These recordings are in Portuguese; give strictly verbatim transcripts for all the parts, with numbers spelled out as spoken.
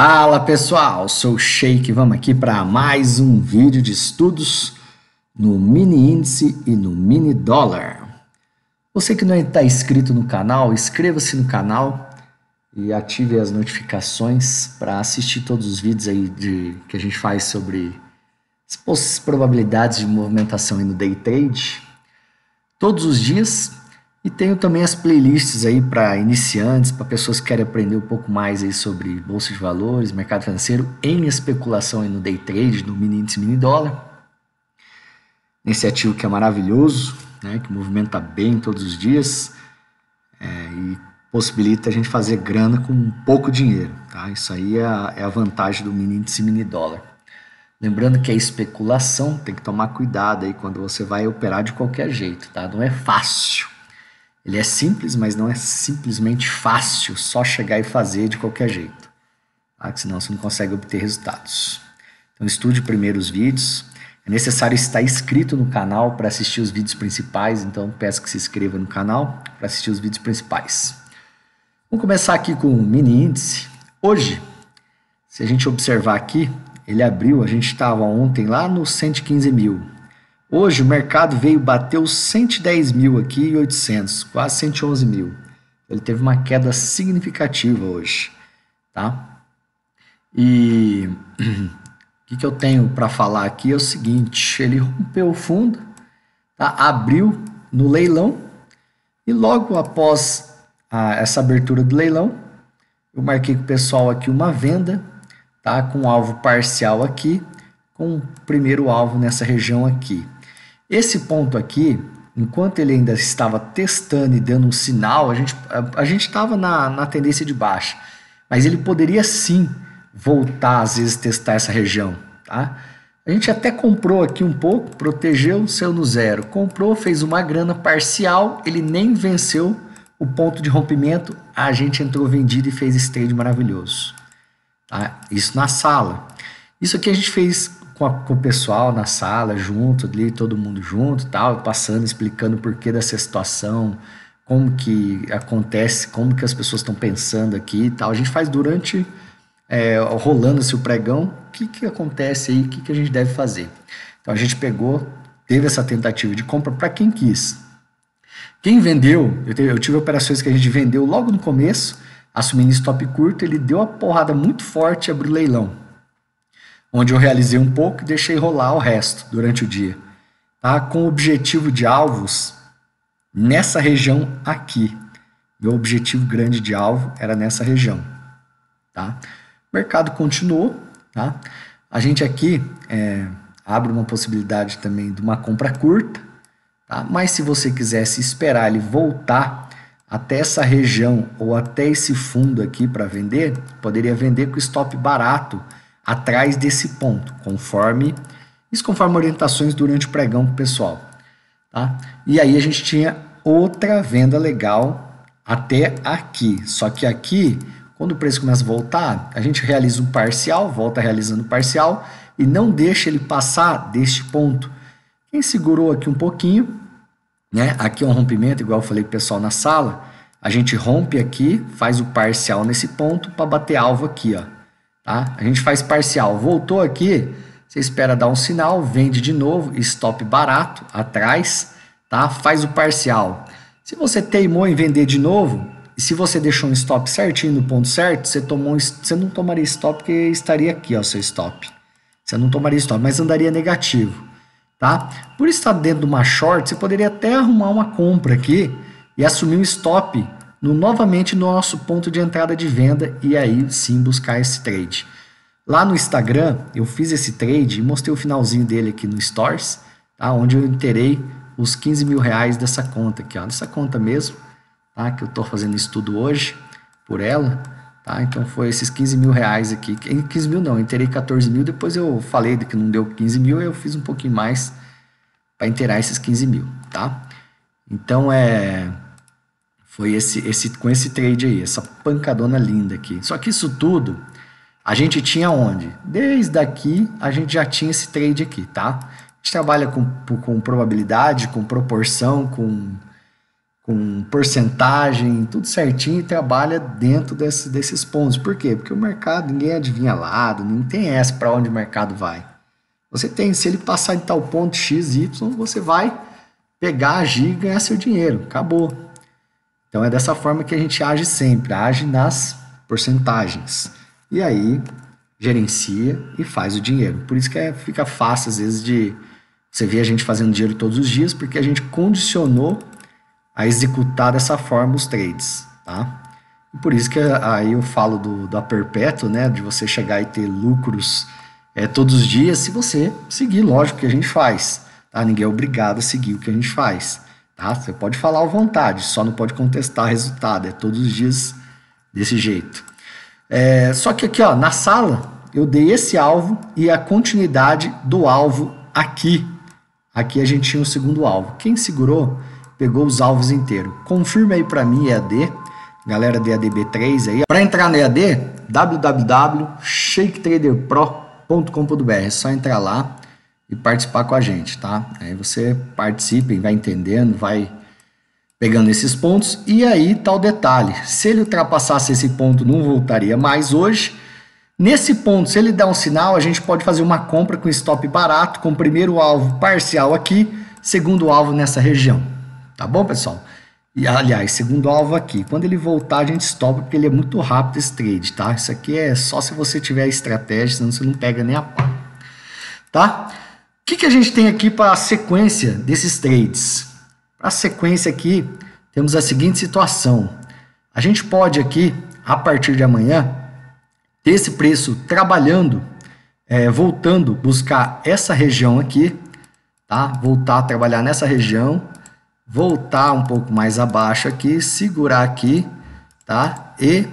Fala pessoal, sou o Sheik, vamos aqui para mais um vídeo de estudos no mini índice e no mini dólar. Você que não está inscrito no canal, inscreva-se no canal e ative as notificações para assistir todos os vídeos aí de, que a gente faz sobre as probabilidades de movimentação aí no day trade, todos os dias. E tenho também as playlists aí para iniciantes, para pessoas que querem aprender um pouco mais aí sobre bolsa de valores, mercado financeiro, em especulação aí no day trade, no mini índice, mini dólar. Nesse ativo que é maravilhoso, né, que movimenta bem todos os dias é, e possibilita a gente fazer grana com pouco dinheiro, tá? Isso aí é a, é a vantagem do mini índice, mini dólar. Lembrando que é especulação, tem que tomar cuidado aí quando você vai operar de qualquer jeito, tá? Não é fácil. Ele é simples, mas não é simplesmente fácil só chegar e fazer de qualquer jeito, tá? Senão você não consegue obter resultados. Então estude primeiro os vídeos. É necessário estar inscrito no canal para assistir os vídeos principais, então peço que se inscreva no canal para assistir os vídeos principais. Vamos começar aqui com o mini índice. Hoje, se a gente observar aqui, ele abriu, a gente estava ontem lá nos cento e quinze mil. Hoje o mercado veio, bateu cento e dez mil aqui e oitocentos, quase cento e onze mil. Ele teve uma queda significativa hoje, tá? E o que, que eu tenho para falar aqui é o seguinte: ele rompeu o fundo, tá? Abriu no leilão e logo após a, essa abertura do leilão, eu marquei com o pessoal aqui uma venda, tá? Com um alvo parcial aqui, com o primeiro alvo nessa região aqui. Esse ponto aqui, enquanto ele ainda estava testando e dando um sinal, a gente a, a gente estava na, na tendência de baixa, mas ele poderia sim voltar às vezes testar essa região, tá? A gente até comprou aqui um pouco, protegeu, saiu no zero, comprou, fez uma grana parcial, ele nem venceu o ponto de rompimento, a gente entrou vendido e fez esse trade maravilhoso, tá? Isso na sala. Isso aqui a gente fez com, a, com o pessoal na sala, junto ali, todo mundo junto, tal, passando, explicando o porquê dessa situação, como que acontece, como que as pessoas estão pensando aqui e tal. A gente faz durante, é, rolando-se o pregão, o que que acontece aí, o que que a gente deve fazer. Então a gente pegou, teve essa tentativa de compra para quem quis. Quem vendeu, eu, teve, eu tive operações que a gente vendeu logo no começo, assumindo stop curto, ele deu uma porrada muito forte e abriu o leilão, onde eu realizei um pouco e deixei rolar o resto durante o dia, tá? Com o objetivo de alvos nessa região aqui. Meu objetivo grande de alvo era nessa região, tá? O mercado continuou, tá? A gente aqui é, abre uma possibilidade também de uma compra curta, tá? Mas se você quisesse esperar ele voltar até essa região ou até esse fundo aqui para vender, poderia vender com stop barato, atrás desse ponto, conforme isso conforme orientações durante o pregão pro pessoal, tá? E aí a gente tinha outra venda legal até aqui, só que aqui, quando o preço começa a voltar, a gente realiza um parcial, volta realizando parcial e não deixa ele passar deste ponto. Quem segurou aqui um pouquinho, né? Aqui é um rompimento, igual eu falei pro pessoal na sala, a gente rompe aqui, faz o parcial nesse ponto para bater alvo aqui, ó. Tá? A gente faz parcial, voltou aqui, você espera dar um sinal, vende de novo, stop barato atrás, tá? Faz o parcial. Se você teimou em vender de novo, e se você deixou um stop certinho no ponto certo, você, tomou, você não tomaria stop porque estaria aqui, ó, seu stop. Você não tomaria stop, mas andaria negativo, tá? Por estar dentro de uma short, você poderia até arrumar uma compra aqui e assumir um stop No, novamente no nosso ponto de entrada de venda e aí sim buscar esse trade. Lá no Instagram eu fiz esse trade e mostrei o finalzinho dele aqui no Stories, tá? Onde eu enterei os quinze mil reais dessa conta aqui, ó, dessa conta mesmo, tá? Que eu tô fazendo estudo hoje por ela, tá? Então foi esses quinze mil reais aqui, quinze mil não, eu enterei quatorze mil, depois eu falei que não deu quinze mil, eu fiz um pouquinho mais para enterar esses quinze mil, tá? Então é... Foi esse, esse, com esse trade aí, essa pancadona linda aqui. Só que isso tudo, a gente tinha onde? Desde aqui, a gente já tinha esse trade aqui, tá? A gente trabalha com, com probabilidade, com proporção, com, com porcentagem, tudo certinho, e trabalha dentro desse, desses pontos. Por quê? Porque o mercado, ninguém adivinha lado, não tem essa para onde o mercado vai. Você tem, se ele passar de tal ponto X, Y, você vai pegar, agir e ganhar seu dinheiro. Acabou. Então é dessa forma que a gente age sempre, age nas porcentagens. E aí gerencia e faz o dinheiro. Por isso que é, fica fácil às vezes de você ver a gente fazendo dinheiro todos os dias, porque a gente condicionou a executar dessa forma os trades, tá? E por isso que aí eu falo do, da perpétua, né? De você chegar e ter lucros é, todos os dias, se você seguir, lógico, o que a gente faz, tá? Ninguém é obrigado a seguir o que a gente faz, tá? Você pode falar à vontade, só não pode contestar resultado, é todos os dias desse jeito. É, só que aqui, ó, na sala, eu dei esse alvo e a continuidade do alvo aqui. Aqui a gente tinha o segundo alvo. Quem segurou... pegou os alvos inteiros. Confirma aí para mim, E A D, galera de A D B três aí. Para entrar no E A D, w w w ponto sheik trader pro ponto com ponto b r. É só entrar lá e participar com a gente, tá? Aí você participa e vai entendendo, vai pegando esses pontos. E aí tá o detalhe. Se ele ultrapassasse esse ponto, não voltaria mais hoje. Nesse ponto, se ele der um sinal, a gente pode fazer uma compra com stop barato, com o primeiro alvo parcial aqui, segundo alvo nessa região. Tá bom, pessoal? E, aliás, segundo alvo aqui. Quando ele voltar, a gente stopa, porque ele é muito rápido esse trade, tá? Isso aqui é só se você tiver estratégia, senão você não pega nem a pá. Tá? O que, que a gente tem aqui para a sequência desses trades? Para a sequência aqui, temos a seguinte situação. A gente pode aqui, a partir de amanhã, ter esse preço trabalhando, é, voltando, buscar essa região aqui, tá? Voltar a trabalhar nessa região, voltar um pouco mais abaixo aqui, segurar aqui, tá? E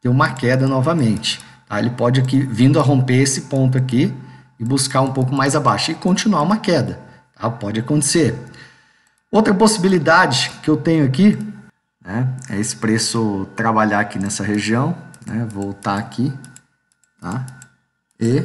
ter uma queda novamente, tá? Ele pode aqui, vindo a romper esse ponto aqui e buscar um pouco mais abaixo e continuar uma queda, tá? Pode acontecer. Outra possibilidade que eu tenho aqui, né? É esse preço trabalhar aqui nessa região, né? Voltar aqui, tá? E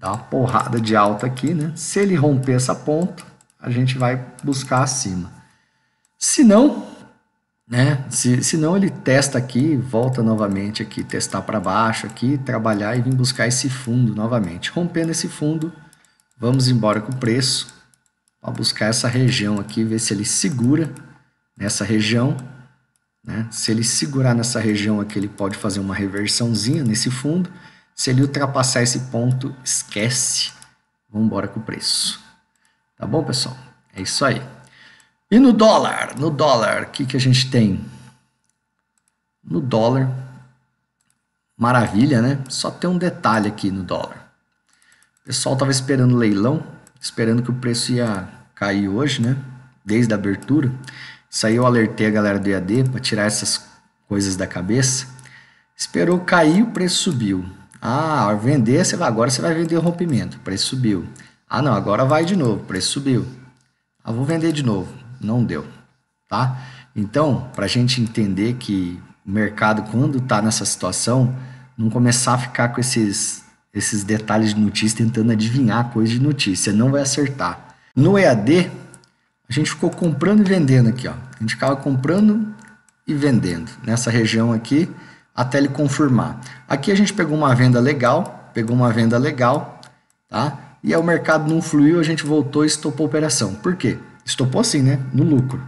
dar uma porrada de alta aqui, né? Se ele romper essa ponta, a gente vai buscar acima. Se não, né? Se, se não, ele testa aqui, volta novamente aqui, testar para baixo aqui, trabalhar e vir buscar esse fundo novamente. Rompendo esse fundo, vamos embora com o preço, para buscar essa região aqui, ver se ele segura nessa região, né? Se ele segurar nessa região aqui, ele pode fazer uma reversãozinha nesse fundo. Se ele ultrapassar esse ponto, esquece. Vamos embora com o preço. Tá bom, pessoal? É isso aí. E no dólar? No dólar, o que, que a gente tem? No dólar, maravilha, né? Só tem um detalhe aqui no dólar. O pessoal estava esperando o leilão, esperando que o preço ia cair hoje, né? Desde a abertura. Isso aí eu alertei a galera do E A D para tirar essas coisas da cabeça. Esperou cair, o preço subiu. Ah, vender, você vai, agora você vai vender o rompimento. O preço subiu. Ah, não, agora vai de novo, o preço subiu. Ah, vou vender de novo. Não deu, tá? Então, para a gente entender que o mercado, quando está nessa situação, não começar a ficar com esses, esses detalhes de notícia, tentando adivinhar coisa de notícia, não vai acertar. No E A D, a gente ficou comprando e vendendo aqui, ó. A gente ficava comprando e vendendo nessa região aqui, até ele confirmar. Aqui a gente pegou uma venda legal, pegou uma venda legal, tá? E aí o mercado não fluiu, a gente voltou e estopou a operação. Por quê? Estopou assim, né? No lucro.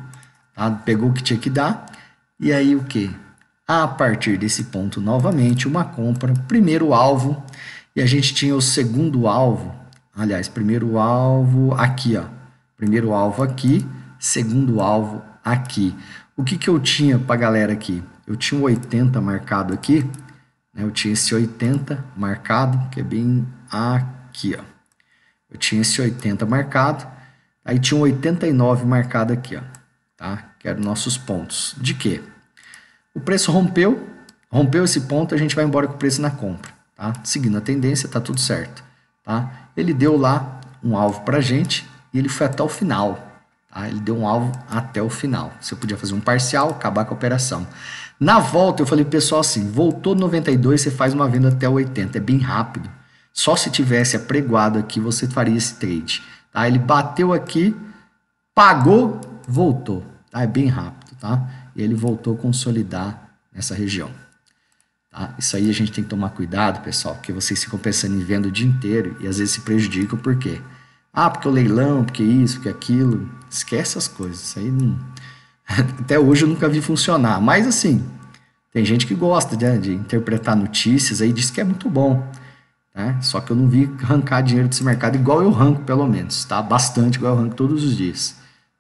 Tá? Pegou o que tinha que dar. E aí o quê? A partir desse ponto, novamente, uma compra. Primeiro alvo. E a gente tinha o segundo alvo. Aliás, primeiro alvo aqui, ó. Primeiro alvo aqui. Segundo alvo aqui. O que que eu tinha pra galera aqui? Eu tinha um oitenta marcado aqui. Né? Eu tinha esse oitenta marcado, que é bem aqui, ó. Eu tinha esse oitenta marcado, aí tinha um oitenta e nove marcado aqui, ó, tá? Que eram nossos pontos. De quê? O preço rompeu, rompeu esse ponto, a gente vai embora com o preço na compra, tá? Seguindo a tendência, tá tudo certo, tá? Ele deu lá um alvo pra gente e ele foi até o final, tá? Ele deu um alvo até o final. Você podia fazer um parcial, acabar com a operação. Na volta, eu falei pro pessoal assim, voltou noventa e dois, você faz uma venda até o oitenta, é bem rápido. Só se tivesse apregoado aqui, você faria esse trade. Tá? Ele bateu aqui, pagou voltou, tá? É bem rápido, tá? E ele voltou a consolidar nessa região, tá? Isso aí a gente tem que tomar cuidado, pessoal, porque vocês ficam pensando em venda o dia inteiro e às vezes se prejudicam. Por quê? Ah, porque o leilão, porque isso, porque aquilo. Esquece as coisas, isso aí não... Até hoje eu nunca vi funcionar, mas assim, tem gente que gosta, né, de interpretar notícias aí, diz que é muito bom, né? Só que eu não vi arrancar dinheiro desse mercado igual eu arranco, pelo menos, tá? Bastante, igual eu arranco todos os dias.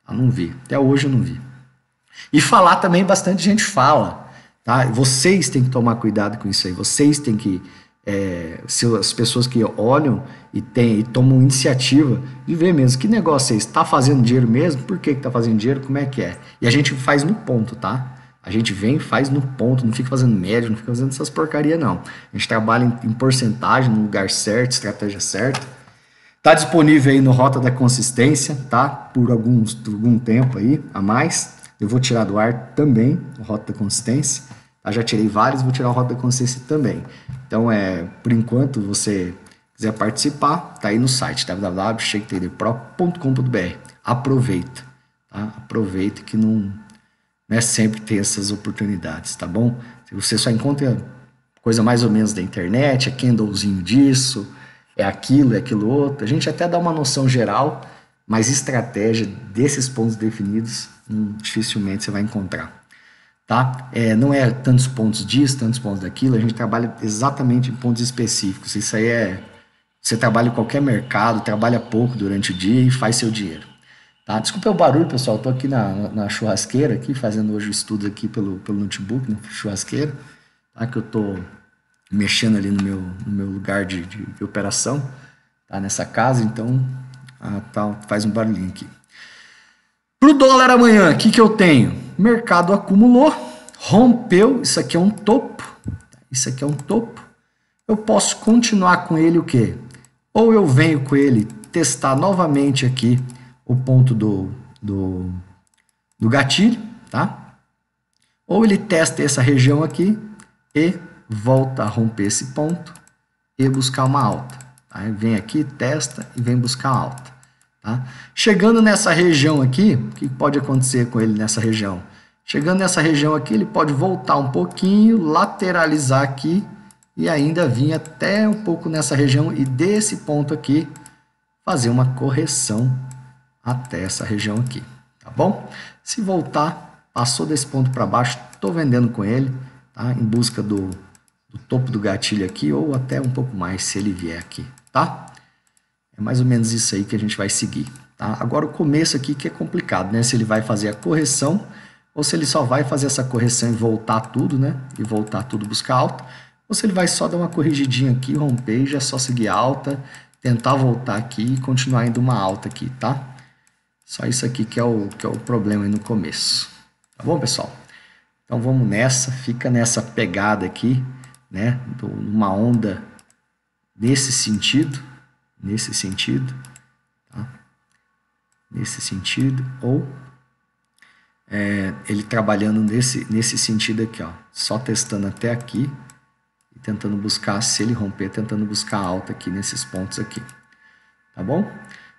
Eu não vi, até hoje eu não vi. E falar também, bastante gente fala, tá? Vocês têm que tomar cuidado com isso aí, vocês têm que... É, se as pessoas que olham e, tem, e tomam iniciativa e vê mesmo, que negócio é esse? Está fazendo dinheiro mesmo? Por que está fazendo dinheiro? Como é que é? E a gente faz no ponto, tá? A gente vem e faz no ponto, não fica fazendo médio, não fica fazendo essas porcarias, não. A gente trabalha em, em porcentagem, no lugar certo, estratégia certa. Está disponível aí no Rota da Consistência, tá? Por alguns, por algum tempo aí a mais. Eu vou tirar do ar também o Rota da Consistência. Eu já tirei vários, vou tirar o Rota da Consciência também. Então, é, por enquanto, você quiser participar, tá aí no site w w w ponto sheik trader pro ponto com ponto b r. Aproveita, tá? Aproveita que não, não é sempre ter essas oportunidades, tá bom? Você só encontra coisa mais ou menos da internet, é candlezinho disso, é aquilo, é aquilo outro. A gente até dá uma noção geral, mas estratégia desses pontos definidos, hum, dificilmente você vai encontrar. Tá? É, não é tantos pontos disso, tantos pontos daquilo, a gente trabalha exatamente em pontos específicos. Isso aí é, você trabalha em qualquer mercado, trabalha pouco durante o dia e faz seu dinheiro, tá? Desculpa o barulho, pessoal, estou aqui na, na churrasqueira, aqui, fazendo hoje o estudo aqui pelo, pelo notebook, na churrasqueira, tá? Que eu estou mexendo ali no meu, no meu lugar de, de, de operação, tá? Nessa casa, então ah, tá, faz um barulhinho aqui. Pro dólar amanhã, o que, que eu tenho? Mercado acumulou, rompeu, isso aqui é um topo, isso aqui é um topo, eu posso continuar com ele o quê? Ou eu venho com ele testar novamente aqui o ponto do, do, do gatilho, tá? Ou ele testa essa região aqui e volta a romper esse ponto e buscar uma alta, tá? Vem aqui, testa e vem buscar a alta. Tá? Chegando nessa região aqui, o que pode acontecer com ele nessa região? Chegando nessa região aqui, ele pode voltar um pouquinho, lateralizar aqui e ainda vir até um pouco nessa região e desse ponto aqui fazer uma correção até essa região aqui, tá bom? Se voltar, passou desse ponto para baixo, estou vendendo com ele, tá? Em busca do, do topo do gatilho aqui ou até um pouco mais se ele vier aqui, tá? É mais ou menos isso aí que a gente vai seguir, tá? Agora o começo aqui que é complicado, né? Se ele vai fazer a correção ou se ele só vai fazer essa correção e voltar tudo, né? E voltar tudo, buscar alta. Ou se ele vai só dar uma corrigidinha aqui, romper e já só seguir alta, tentar voltar aqui e continuar indo uma alta aqui, tá? Só isso aqui que é o, que é o problema aí no começo. Tá bom, pessoal? Então vamos nessa, fica nessa pegada aqui, né? Uma onda nesse sentido. Nesse sentido, tá? Nesse sentido, ou é, ele trabalhando nesse, nesse sentido aqui, ó, só testando até aqui e tentando buscar, se ele romper, tentando buscar alta aqui nesses pontos aqui, tá bom?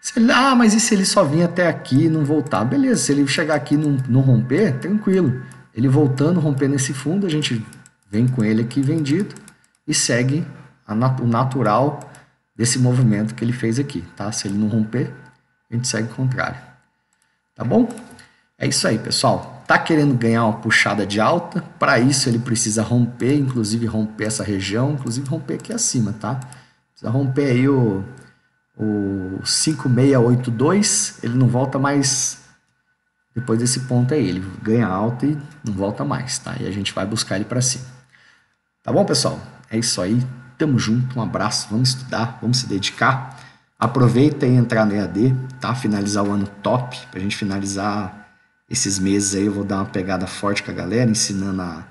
Se ele, ah, mas e se ele só vir até aqui e não voltar? Beleza, se ele chegar aqui e não, não romper, tranquilo. Ele voltando, rompendo esse fundo, a gente vem com ele aqui vendido e segue a nat- o natural desse movimento que ele fez aqui, tá? Se ele não romper, a gente segue o contrário, tá bom? É isso aí, pessoal. Tá querendo ganhar uma puxada de alta? Para isso ele precisa romper, inclusive romper essa região, inclusive romper aqui acima, tá? Precisa romper aí o, o cinco seis oito dois, ele não volta mais depois desse ponto aí, ele ganha alta e não volta mais, tá? E a gente vai buscar ele para cima. Tá bom, pessoal? É isso aí. Tamo junto, um abraço, vamos estudar, vamos se dedicar. Aproveita e entrar no E A D, tá? Finalizar o ano top, pra gente finalizar esses meses aí, eu vou dar uma pegada forte com a galera, ensinando a,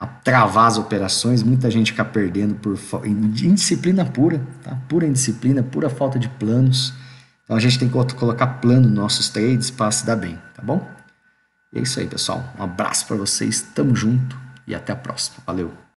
a travar as operações, muita gente fica perdendo por indisciplina pura, tá? Pura indisciplina, pura falta de planos. Então a gente tem que colocar plano nos nossos trades para se dar bem, tá bom? E é isso aí, pessoal. Um abraço para vocês, tamo junto e até a próxima. Valeu!